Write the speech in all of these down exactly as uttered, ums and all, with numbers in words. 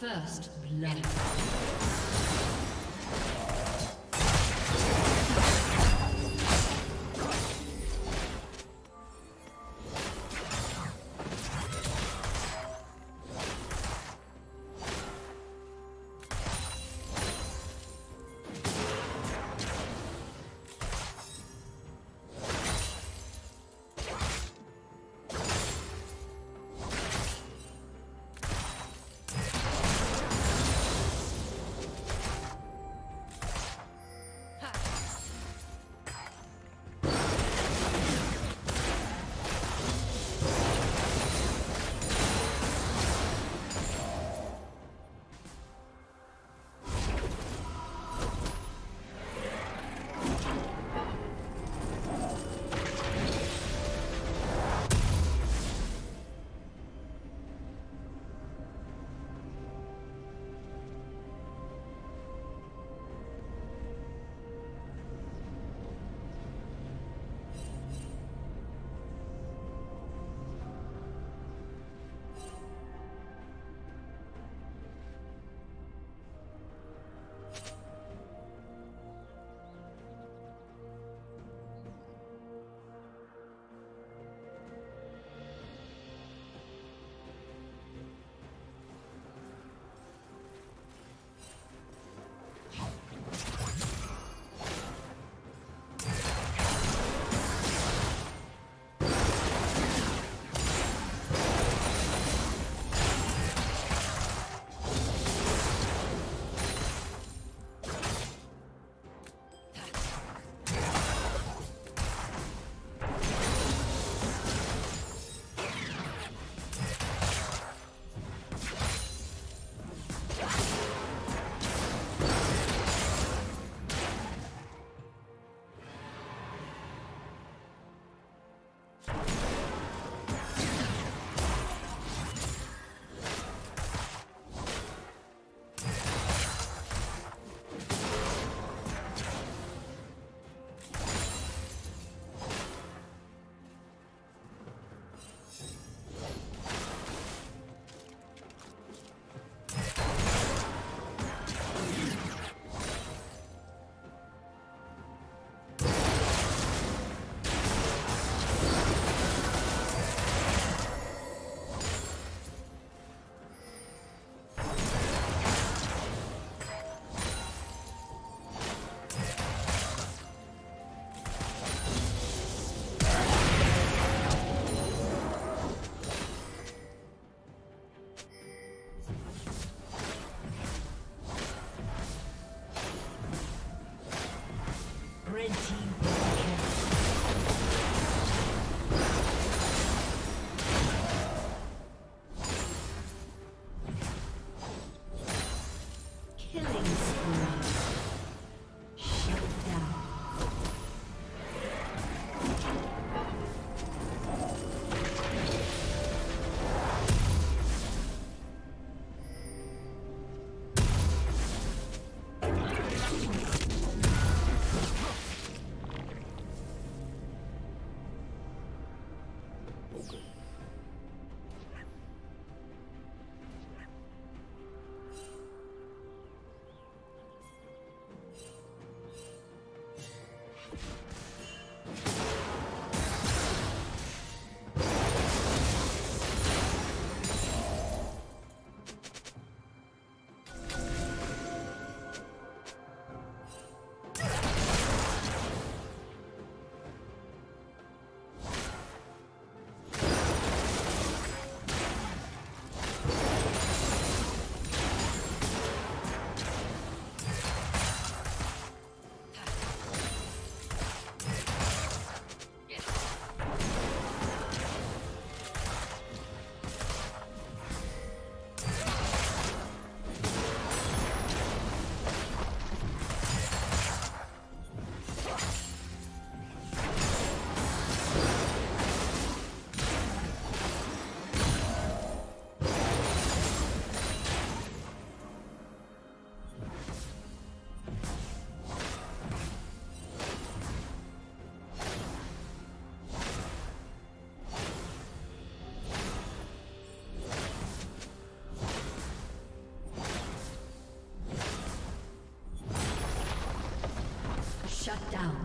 First blood. Shut down.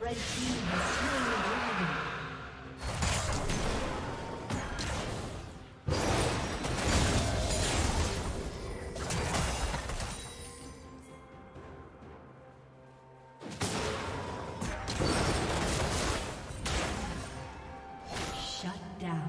Red team has slain the dragon. Shut down.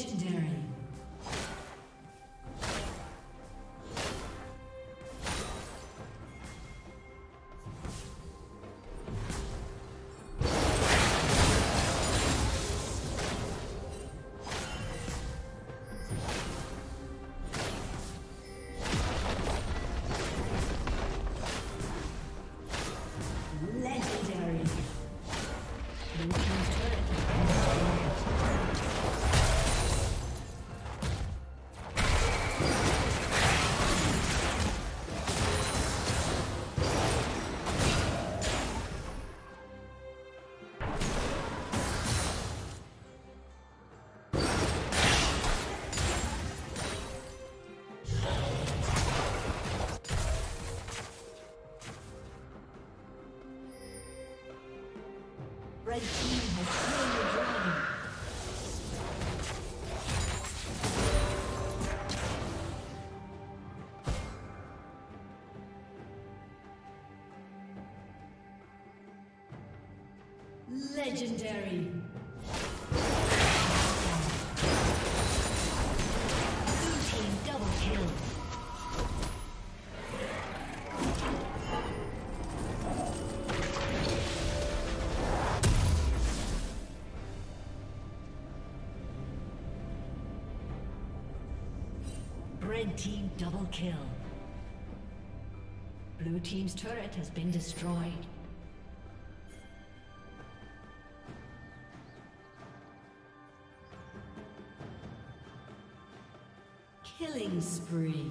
Legendary. Red team has slain the dragon. Legendary. Blue team double kill. Team double kill. Blue team's turret has been destroyed. Killing spree.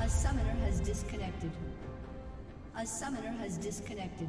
A summoner has disconnected.